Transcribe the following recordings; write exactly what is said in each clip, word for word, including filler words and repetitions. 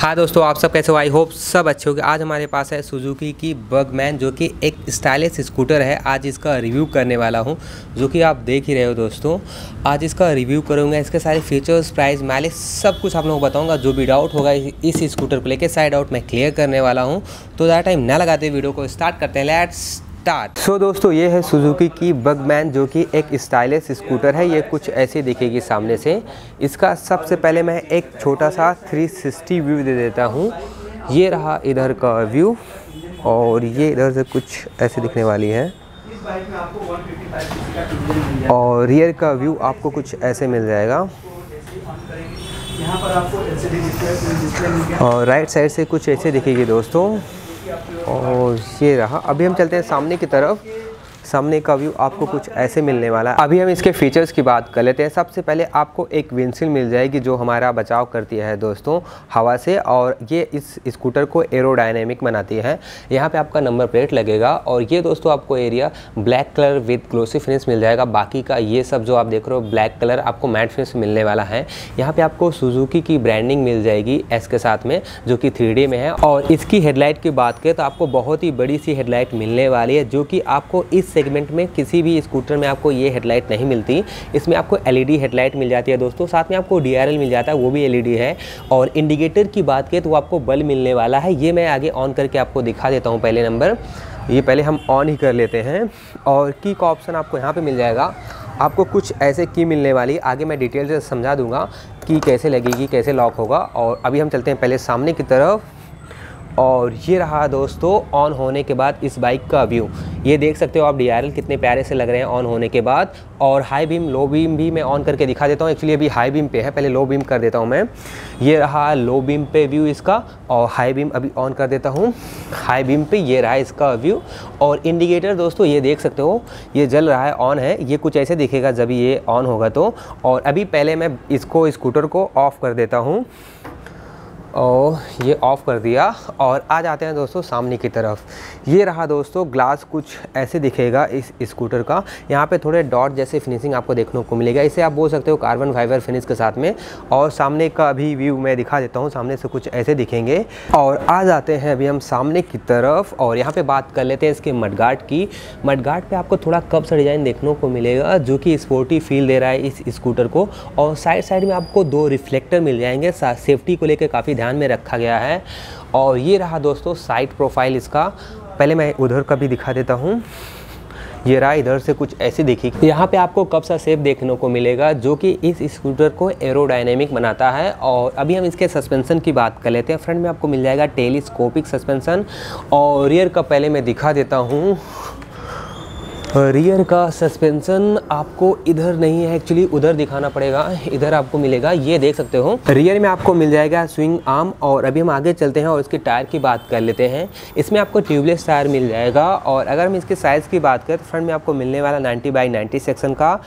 हाँ दोस्तों, आप सब कैसे हो? आई होप सब अच्छे होंगे। आज हमारे पास है सुजुकी की बर्गमैन, जो कि एक स्टाइलिश स्कूटर है। आज इसका रिव्यू करने वाला हूँ, जो कि आप देख ही रहे हो दोस्तों। आज इसका रिव्यू करूँगा, इसके सारे फीचर्स, प्राइस, माइलेज, सब कुछ आप लोगों को बताऊँगा। जो भी डाउट होगा इस स्कूटर को लेकर, सारे डाउट मैं क्लियर करने वाला हूँ। तो ज़्यादा टाइम ना लगाते वीडियो को स्टार्ट करते हैं। Let's start. सो दोस्तों, ये है सुजुकी की बर्गमैन, जो कि एक स्टाइलिश स्कूटर है। ये कुछ ऐसे दिखेगी सामने से। इसका सबसे पहले मैं एक छोटा सा थ्री सिक्सटी व्यू दे देता हूँ। ये रहा इधर का व्यू, और ये इधर से कुछ ऐसे दिखने वाली है, और रियर का व्यू आपको कुछ ऐसे मिल जाएगा, और राइट साइड से कुछ ऐसे दिखेगी दोस्तों। और ये रहा। अभी हम चलते हैं सामने की तरफ। सामने का व्यू आपको कुछ ऐसे मिलने वाला है। अभी हम इसके फीचर्स की बात कर लेते हैं। सबसे पहले आपको एक विंडशील्ड मिल जाएगी, जो हमारा बचाव करती है दोस्तों हवा से, और ये इस स्कूटर को एरोडायनेमिक बनाती है। यहाँ पे आपका नंबर प्लेट लगेगा, और ये दोस्तों आपको area black colour with glossy finish मिल जाएगा। बाकी का ये सब जो आप देख रहे हो ब्लैक कलर, आपको मैट फिनिश मिलने वाला है। यहाँ पर आपको सुजुकी की ब्रांडिंग मिल जाएगी एस के साथ में, जो कि थ्री डी में है। और इसकी हेडलाइट की बात करें तो आपको बहुत ही बड़ी सी हेडलाइट मिलने वाली है, जो कि आपको इस सेगमेंट में किसी भी स्कूटर में आपको ये हेडलाइट नहीं मिलती। इसमें आपको एलईडी हेडलाइट मिल जाती है दोस्तों, साथ में आपको डीआरएल मिल जाता है, वो भी एलईडी है। और इंडिकेटर की बात करें तो आपको बल्ब मिलने वाला है। ये मैं आगे ऑन करके आपको दिखा देता हूँ। पहले नंबर ये पहले हम ऑन ही कर लेते हैं। और की का ऑप्शन आपको यहाँ पर मिल जाएगा। आपको कुछ ऐसे की मिलने वाली, आगे मैं डिटेल से समझा दूँगा कि कैसे लगेगी, कैसे लॉक होगा। और अभी हम चलते हैं पहले सामने की तरफ। और ये रहा दोस्तों ऑन होने के बाद इस बाइक का व्यू। ये देख सकते हो आप डीआरएल कितने प्यारे से लग रहे हैं ऑन होने के बाद। और हाई बीम, लो बीम भी मैं ऑन करके दिखा देता हूँ। एक्चुअली अभी हाई बीम पे है, पहले लो बीम कर देता हूँ मैं। ये रहा लो बीम पे व्यू इसका, और हाई बीम अभी ऑन कर देता हूँ। हाई बीम पे ये रहा इसका व्यू। और इंडिकेटर दोस्तों ये देख सकते हो, ये जल रहा है, ऑन है। ये कुछ ऐसे दिखेगा जब ये ऑन होगा तो। और अभी पहले मैं इसको, स्कूटर को ऑफ़ कर देता हूँ, और ये ऑफ़ कर दिया। और आ जाते हैं दोस्तों सामने की तरफ। ये रहा दोस्तों ग्लास, कुछ ऐसे दिखेगा इस स्कूटर का। यहाँ पे थोड़े डॉट जैसे फिनिशिंग आपको देखने को मिलेगा। इसे आप बोल सकते हो कार्बन फाइबर फिनिश के साथ में। और सामने का भी व्यू मैं दिखा देता हूँ। सामने से कुछ ऐसे दिखेंगे। और आ जाते हैं अभी हम सामने की तरफ। और यहाँ पर बात कर लेते हैं इसके मडगार्ड की। मडगार्ड पर आपको थोड़ा कप सा डिज़ाइन देखने को मिलेगा, जो कि स्पोर्टी फील दे रहा है इस स्कूटर को। और साइड साइड में आपको दो रिफ्लेक्टर मिल जाएंगे। सेफ्टी को लेकर काफ़ी ध्यान में रखा गया है। और ये रहा दोस्तों साइड प्रोफाइल इसका। पहले मैं उधर का भी दिखा देता हूँ। ये रहा, इधर से कुछ ऐसे देखिए। यहाँ पे आपको कप सा शेप देखने को मिलेगा, जो कि इस स्कूटर को एरोडायनेमिक बनाता है। और अभी हम इसके सस्पेंशन की बात कर लेते हैं। फ्रंट में आपको मिल जाएगा टेलीस्कोपिक सस्पेंसन। और रियर का पहले मैं दिखा देता हूँ। रियर का सस्पेंशन आपको इधर नहीं है, एक्चुअली उधर दिखाना पड़ेगा, इधर आपको मिलेगा। ये देख सकते हो रियर में आपको मिल जाएगा स्विंग आर्म। और अभी हम आगे चलते हैं और इसके टायर की बात कर लेते हैं। इसमें आपको ट्यूबलेस टायर मिल जाएगा। और अगर हम इसके साइज़ की बात करें तो फ्रंट में आपको मिलने वाला नाइन्टी बाई नाइन्टी सेक्शन का।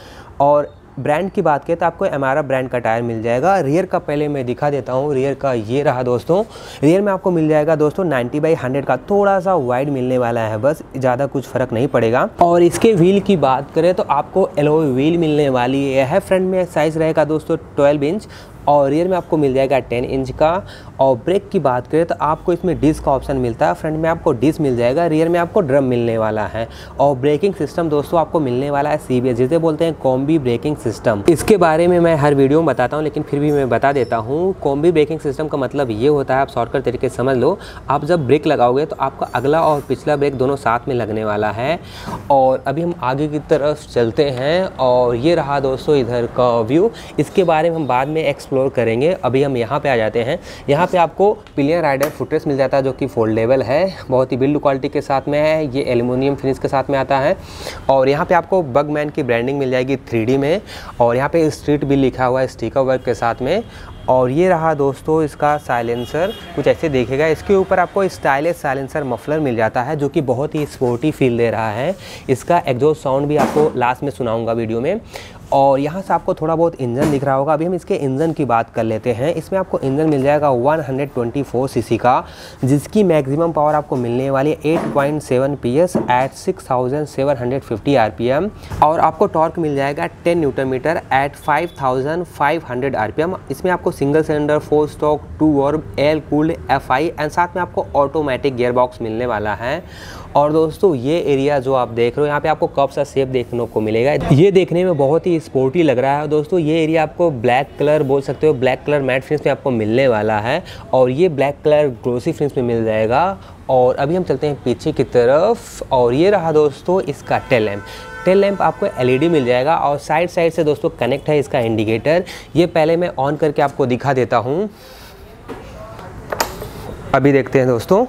और ब्रांड की बात करें तो आपको एमारा ब्रांड का टायर मिल जाएगा। रियर का पहले मैं दिखा देता हूँ। रियर का ये रहा दोस्तों। रियर में आपको मिल जाएगा दोस्तों नाइन्टी बाई हंड्रेड का, थोड़ा सा वाइड मिलने वाला है, बस ज़्यादा कुछ फ़र्क नहीं पड़ेगा। और इसके व्हील की बात करें तो आपको एलॉय व्हील मिलने वाली है। फ्रंट में साइज़ रहेगा दोस्तों ट्वेल्व इंच, और रियर में आपको मिल जाएगा टेन इंच का। और ब्रेक की बात करें तो आपको इसमें डिस्क का ऑप्शन मिलता है। फ्रंट में आपको डिस्क मिल जाएगा, रियर में आपको ड्रम मिलने वाला है। और ब्रेकिंग सिस्टम दोस्तों आपको मिलने वाला है सीबीएस, जिसे बोलते हैं कॉम्बी ब्रेकिंग सिस्टम। इसके बारे में मैं हर वीडियो में बताता हूँ, लेकिन फिर भी मैं बता देता हूँ। कॉम्बी ब्रेकिंग सिस्टम का मतलब ये होता है, आप शॉर्टकट तरीके से समझ लो, आप जब ब्रेक लगाओगे तो आपका अगला और पिछला ब्रेक दोनों साथ में लगने वाला है। और अभी हम आगे की तरफ चलते हैं। और ये रहा दोस्तों इधर का व्यू। इसके बारे में हम बाद में एक्स एक्सप्लोर करेंगे। अभी हम यहाँ पे आ जाते हैं। यहाँ पे आपको पिलियन राइडर फुटरेस्ट मिल जाता है, जो कि फोल्डेबल है, बहुत ही बिल्ड क्वालिटी के साथ में है। ये एल्युमिनियम फिनिश के साथ में आता है। और यहाँ पे आपको बर्गमैन की ब्रांडिंग मिल जाएगी थ्री डी में। और यहाँ पे स्ट्रीट भी लिखा हुआ है स्टिकर वर्क के साथ में। और ये रहा दोस्तों इसका साइलेंसर, कुछ ऐसे देखेगा। इसके ऊपर आपको स्टाइलिश साइलेंसर मफलर मिल जाता है, जो कि बहुत ही स्पोर्टी फील दे रहा है। इसका एग्जॉस्ट साउंड भी आपको लास्ट में सुनाऊंगा वीडियो में। और यहाँ से आपको थोड़ा बहुत इंजन दिख रहा होगा। अभी हम इसके इंजन की बात कर लेते हैं। इसमें आपको इंजन मिल जाएगा one hundred twenty four CC का, जिसकी मैक्सिमम पावर आपको मिलने वाली है eight point seven PS at six thousand seven hundred fifty RPM, और आपको टॉर्क मिल जाएगा ten newton metre at five thousand five hundred RPM. इसमें आपको सिंगल सिलेंडर फोर स्टॉक टू और एयर कूल्ड एफआई एंड साथ में आपको ऑटोमेटिक गियरबॉक्स मिलने वाला है। और दोस्तों ये एरिया जो आप देख रहे हो, यहाँ पे आपको कप्स का शेप देखने को मिलेगा। ये देखने में बहुत ही स्पोर्टी लग रहा है। दोस्तों ये एरिया आपको ब्लैक कलर बोल सकते हो, ब्लैक कलर मैट फिनिश में आपको मिलने वाला है और ये ब्लैक कलर ग्लोसी फिनिश में मिल जाएगा। और अभी हम चलते हैं पीछे की तरफ और ये रहा दोस्तों इसका टेल लैम्प। टेल लैम्प आपको एलईडी मिल जाएगा और साइड साइड से दोस्तों कनेक्ट है इसका इंडिकेटर। ये पहले मैं ऑन करके आपको दिखा देता हूँ। अभी देखते हैं दोस्तों,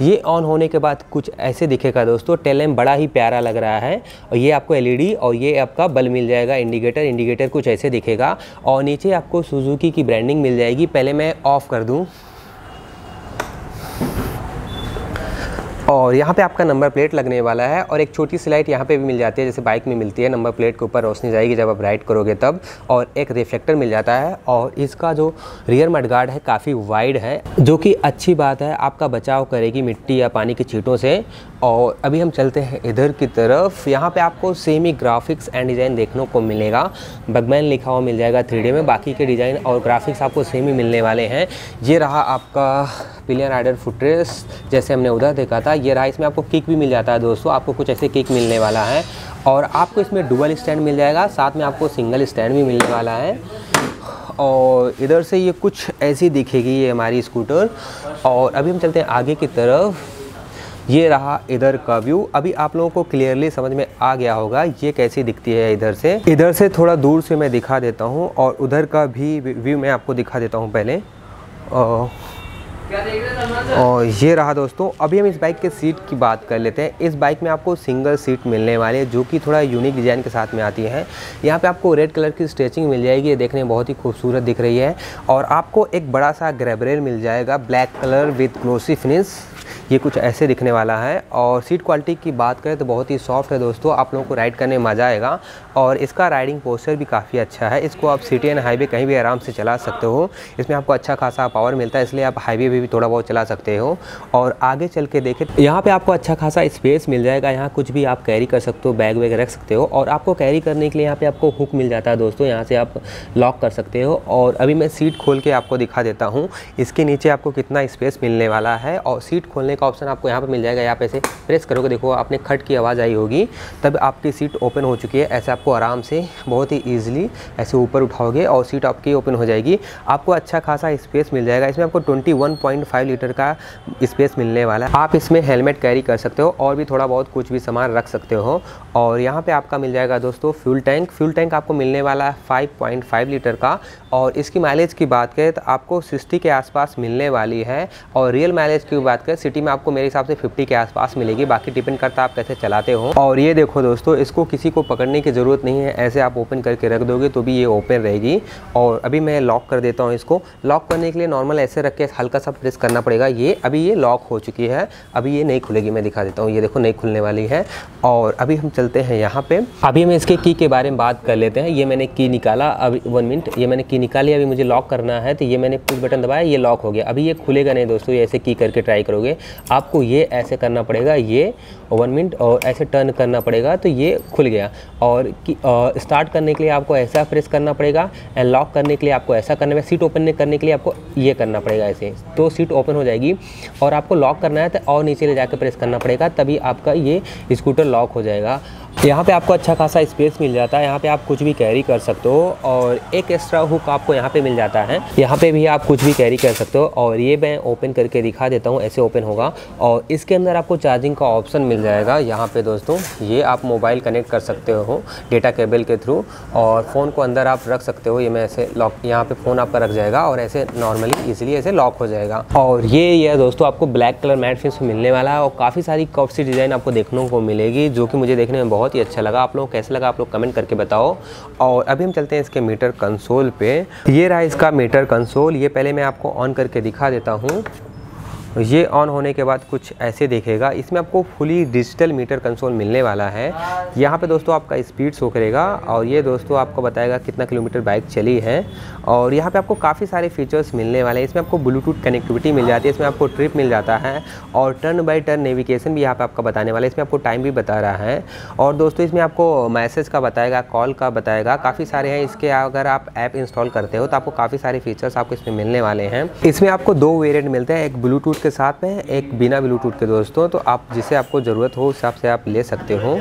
ये ऑन होने के बाद कुछ ऐसे दिखेगा। दोस्तों टेल लैम्प बड़ा ही प्यारा लग रहा है और ये आपको एलईडी और ये आपका बल्ब मिल जाएगा। इंडिकेटर इंडिकेटर कुछ ऐसे दिखेगा और नीचे आपको सुजुकी की ब्रांडिंग मिल जाएगी। पहले मैं ऑफ़ कर दूं और यहाँ पे आपका नंबर प्लेट लगने वाला है और एक छोटी सी लाइट यहाँ पे भी मिल जाती है, जैसे बाइक में मिलती है। नंबर प्लेट के ऊपर रोशनी जाएगी जब आप राइड करोगे तब। और एक रिफ्लेक्टर मिल जाता है और इसका जो रियर मडगार्ड है काफ़ी वाइड है, जो कि अच्छी बात है, आपका बचाव करेगी मिट्टी या पानी की छींटों से। और अभी हम चलते हैं इधर की तरफ। यहाँ पर आपको सेमी ग्राफिक्स एंड डिज़ाइन देखने को मिलेगा। बर्गमैन लिखा हुआ मिल जाएगा थ्री डी में। बाकी के डिज़ाइन और ग्राफिक्स आपको सेमी मिलने वाले हैं। ये रहा आपका पिलियन राइडर फुटरेस, जैसे हमने उधर देखा था, ये रहा। इसमें आपको किक भी मिल जाता है दोस्तों, आपको कुछ ऐसे किक मिलने वाला है। और आपको इसमें डुअल स्टैंड मिल जाएगा, साथ में आपको सिंगल स्टैंड भी मिलने वाला है। और इधर से ये कुछ ऐसी दिखेगी ये हमारी स्कूटर। और अभी हम चलते हैं आगे की तरफ। ये रहा इधर का व्यू। अभी आप लोगों को क्लियरली समझ में आ गया होगा ये कैसी दिखती है इधर से। इधर से थोड़ा दूर से मैं दिखा देता हूँ और उधर का भी व्यू मैं आपको दिखा देता हूँ पहले। और ये रहा दोस्तों, अभी हम इस बाइक के सीट की बात कर लेते हैं। इस बाइक में आपको सिंगल सीट मिलने वाली है, जो कि थोड़ा यूनिक डिज़ाइन के साथ में आती है। यहाँ पे आपको रेड कलर की स्ट्रेचिंग मिल जाएगी, ये देखने में बहुत ही खूबसूरत दिख रही है। और आपको एक बड़ा सा ग्रैब रेल मिल जाएगा black colour with glossy finish, ये कुछ ऐसे दिखने वाला है। और सीट क्वालिटी की बात करें तो बहुत ही सॉफ्ट है दोस्तों, आप लोगों को राइड करने में मज़ा आएगा। और इसका राइडिंग पोस्चर भी काफ़ी अच्छा है, इसको आप सिटी एंड हाईवे कहीं भी आराम से चला सकते हो। इसमें आपको अच्छा खासा पावर मिलता है, इसलिए आप हाईवे भी, भी थोड़ा बहुत चला सकते हो। और आगे चल के देखें, यहाँ पर आपको अच्छा खासा स्पेस मिल जाएगा। यहाँ कुछ भी आप कैरी कर सकते हो, बैग वैग रख सकते हो। और आपको कैरी करने के लिए यहाँ पर आपको हुक मिल जाता है दोस्तों, यहाँ से आप लॉक कर सकते हो। और अभी मैं सीट खोल के आपको दिखा देता हूँ इसके नीचे आपको कितना स्पेस मिलने वाला है। और सीट खोलने का ऑप्शन आपको यहाँ पे मिल जाएगा, यहाँ पे ऐसे प्रेस करोगे, देखो आपने खट की आवाज़ आई होगी, तब आपकी सीट ओपन हो चुकी है। ऐसे आपको आराम से बहुत ही ईजिली ऐसे ऊपर उठाओगे और सीट आपकी ओपन हो जाएगी। आपको अच्छा खासा स्पेस मिल जाएगा। इसमें आपको इक्कीस पॉइंट फाइव लीटर का स्पेस मिलने वाला है। आप इसमें हेलमेट कैरी कर सकते हो और भी थोड़ा बहुत कुछ भी सामान रख सकते हो। और यहाँ पर आपका मिल जाएगा दोस्तों फ्यूल टैंक। फ्यूल टैंक आपको मिलने वाला है फाइव पॉइंट फाइव लीटर का। और इसकी माइलेज की बात करें तो आपको सिक्सटी के आसपास मिलने वाली है। और रियल माइलेज की बात करें सिटी में आपको मेरे हिसाब से पचास के आसपास मिलेगी, बाकी डिपेंड करता है आप कैसे चलाते हो। और ये देखो दोस्तों, इसको किसी को पकड़ने की ज़रूरत नहीं है, ऐसे आप ओपन करके रख दोगे तो भी ये ओपन रहेगी। और अभी मैं लॉक कर देता हूँ इसको। लॉक करने के लिए नॉर्मल ऐसे रख के हल्का सा प्रेस करना पड़ेगा। ये अभी ये लॉक हो चुकी है, अभी ये नहीं खुलेगी, मैं दिखा देता हूँ। ये देखो नहीं खुलने वाली है। और अभी हम चलते हैं यहाँ पर। अभी हम इसके की के बारे में बात कर लेते हैं। ये मैंने की निकाला, अभी वन मिनट ये मैंने की निकाली। अभी मुझे लॉक करना है तो ये मैंने पुश बटन दबाया, ये लॉक हो गया। अभी ये खुलेगा नहीं दोस्तों, ये ऐसे की करके ट्राई करोगे आपको, ये ऐसे करना पड़ेगा, ये वन मिनट और ऐसे टर्न करना पड़ेगा तो ये खुल गया। और स्टार्ट करने के लिए आपको ऐसा प्रेस करना पड़ेगा एंड लॉक करने के लिए आपको ऐसा करना पड़ेगा। सीट ओपन करने के लिए आपको ये करना पड़ेगा, ऐसे तो सीट ओपन हो जाएगी। और आपको लॉक करना है तो और नीचे ले जाकर प्रेस करना पड़ेगा, तभी आपका ये स्कूटर लॉक हो जाएगा। यहाँ पे आपको अच्छा खासा स्पेस मिल जाता है, यहाँ पे आप कुछ भी कैरी कर सकते हो। और एक एक्स्ट्रा हुक आपको यहाँ पे मिल जाता है, यहाँ पे भी आप कुछ भी कैरी कर सकते हो। और ये मैं ओपन करके दिखा देता हूँ, ऐसे ओपन होगा। और इसके अंदर आपको चार्जिंग का ऑप्शन मिल जाएगा यहाँ पे दोस्तों। ये आप मोबाइल कनेक्ट कर सकते हो डेटा केबल के थ्रू, और फ़ोन को अंदर आप रख सकते हो। ये मैं ऐसे लॉक, यहाँ पर फ़ोन आपका रख जाएगा और ऐसे नॉर्मली ईजिली ऐसे लॉक हो जाएगा। और ये ये दोस्तों आपको ब्लैक कलर मैट फिनिश मिलने वाला है और काफ़ी सारी कर्व सी डिज़ाइन आपको देखने को मिलेगी, जो कि मुझे देखने में बहुत ही अच्छा लगा। आप लोग कैसे लगा आप लोग कमेंट करके बताओ। और अभी हम चलते हैं इसके मीटर कंसोल पे। ये रहा इसका मीटर कंसोल, ये पहले मैं आपको ऑन करके दिखा देता हूँ। ये ऑन होने के बाद कुछ ऐसे देखेगा। इसमें आपको फुली डिजिटल मीटर कंसोल मिलने वाला है। यहाँ पे दोस्तों आपका स्पीड शो करेगा और ये दोस्तों आपको बताएगा कितना किलोमीटर बाइक चली है। और यहाँ पे आपको काफ़ी सारे फीचर्स मिलने वाले हैं। इसमें आपको ब्लूटूथ कनेक्टिविटी मिल जाती है, इसमें आपको ट्रिप मिल जाता है और टर्न बाई टर्न नेविगेशन भी यहाँ पर आपका बताने वाला है। इसमें आपको टाइम भी बता रहा है और दोस्तों इसमें आपको मैसेज का बताएगा, कॉल का बताएगा, काफ़ी सारे हैं। इसके अगर आप ऐप इंस्टॉल करते हो तो आपको काफ़ी सारे फीचर्स आपको इसमें मिलने वाले हैं। इसमें आपको दो वेरिएंट मिलते हैं, एक ब्लूटूथ के साथ में, एक बिना ब्लूटूथ के दोस्तों। तो आप जिसे आपको ज़रूरत हो उस हिसाब से आप ले सकते हो।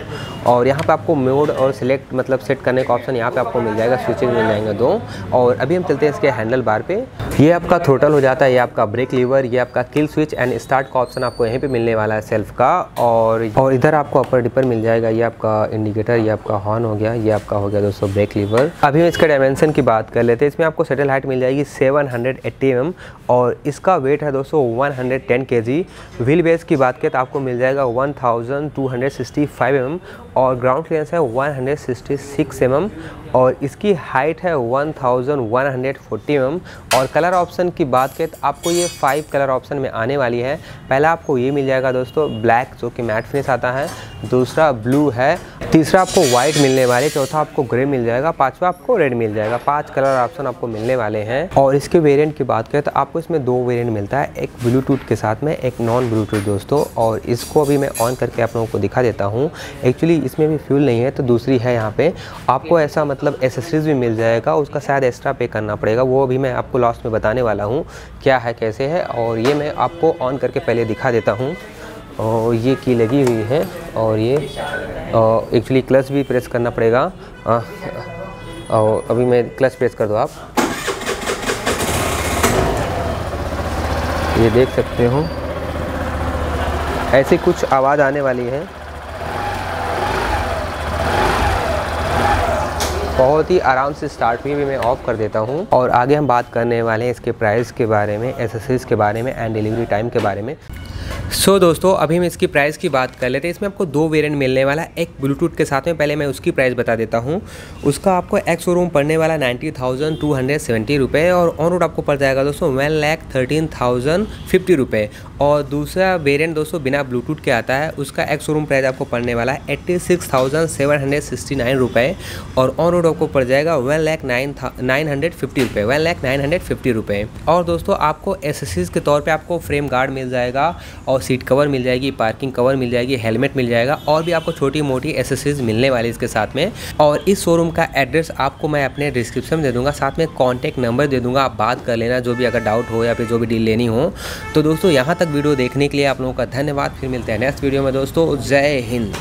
और यहाँ पे आपको मोड और सिलेक्ट मतलब सेट करने का ऑप्शन यहाँ पे आपको मिल जाएगा, स्विचिंग मिल जाएंगे दो। और अभी हम चलते हैं इसके हैंडल बार पे। ये आपका थ्रोटल हो जाता है, ये आपका ब्रेक लीवर, ये आपका किल स्विच एंड स्टार्ट का ऑप्शन आपको यहीं पर मिलने वाला है सेल्फ का। और और इधर आपको अपर डिपर मिल जाएगा, ये आपका इंडिकेटर, ये आपका हॉर्न हो गया, ये आपका हो गया दोस्तों ब्रेक लीवर। अभी हम इसका डायमेंशन की बात कर लेते हैं। इसमें आपको सेटल हाइट मिल जाएगी सेवन हंड्रेड एट्टी एम और इसका वेट है दोस्तों one hundred ten KG. Wheel base की बात करें तो आपको मिल जाएगा one thousand two hundred sixty five M और ग्राउंड क्लियरेंस है one hundred sixty six M M और इसकी हाइट है one thousand one hundred forty M M. और कलर ऑप्शन की बात करें तो आपको ये फाइव कलर ऑप्शन में आने वाली है। पहला आपको ये मिल जाएगा दोस्तों ब्लैक जो कि मैट फिनिश आता है, दूसरा ब्लू है, तीसरा आपको वाइट मिलने वाली, चौथा आपको ग्रे मिल जाएगा, पाँचवा आपको रेड मिल जाएगा। पाँच कलर ऑप्शन आपको मिलने वाले हैं। और इसके वेरिएंट की बात करें तो आपको इसमें दो वेरिएंट मिलता है, एक ब्लूटूथ के साथ में, एक नॉन ब्लूटूथ दोस्तों। और इसको अभी मैं ऑन करके आप लोगों को दिखा देता हूँ। एक्चुअली इसमें भी फ्यूल नहीं है तो दूसरी है। यहाँ पे आपको ऐसा मतलब एसेसरीज भी मिल जाएगा, उसका शायद एक्स्ट्रा पे करना पड़ेगा, वो भी मैं आपको लास्ट में बताने वाला हूँ क्या है कैसे है। और ये मैं आपको ऑन करके पहले दिखा देता हूँ। और ये की लगी हुई है और ये एक्चुअली क्लच भी प्रेस करना पड़ेगा। आ, और अभी मैं क्लच प्रेस कर दो आप, ये देख सकते हो ऐसी कुछ आवाज़ आने वाली है। बहुत ही आराम से स्टार्ट हुई, भी मैं ऑफ कर देता हूं। और आगे हम बात करने वाले हैं इसके प्राइस के बारे में, एक्सेसरीज के बारे में एंड डिलीवरी टाइम के बारे में। सो so, दोस्तों अभी हम इसकी प्राइस की बात कर लेते हैं। इसमें आपको दो वेरिएंट मिलने वाला है, एक ब्लूटूथ के साथ में। पहले मैं उसकी प्राइस बता देता हूं। उसका आपको एक्स शोरूम पड़ने वाला ninety thousand two hundred seventy रुपये और ऑन रोड आपको पड़ जाएगा दोस्तों one lakh thirteen thousand fifty रुपये। और दूसरा वेरिएंट दोस्तों बिना ब्लूटूथ के आता है, उसका एक्स शोरूम प्राइस आपको पड़ने वाला है eighty six thousand seven hundred sixty nine रुपये और ऑन रोड आपको पड़ जाएगा one lakh nine nine hundred fifty रुपये one lakh nine hundred fifty रुपये। और दोस्तों आपको एसेसरीज के तौर पर आपको फ्रेम गार्ड मिल जाएगा और सीट कवर मिल जाएगी, पार्किंग कवर मिल जाएगी, हेलमेट मिल जाएगा और भी आपको छोटी मोटी एसेसरीज मिलने वाली इसके साथ में। और इस शोरूम का एड्रेस आपको मैं अपने डिस्क्रिप्शन में दे दूंगा, साथ में कॉन्टैक्ट नंबर दे दूंगा, आप बात कर लेना जो भी अगर डाउट हो या फिर जो भी डील लेनी हो। तो दोस्तों यहाँ तक वीडियो देखने के लिए आप लोगों का धन्यवाद। फिर मिलते हैं नेक्स्ट वीडियो में दोस्तों। जय हिंद।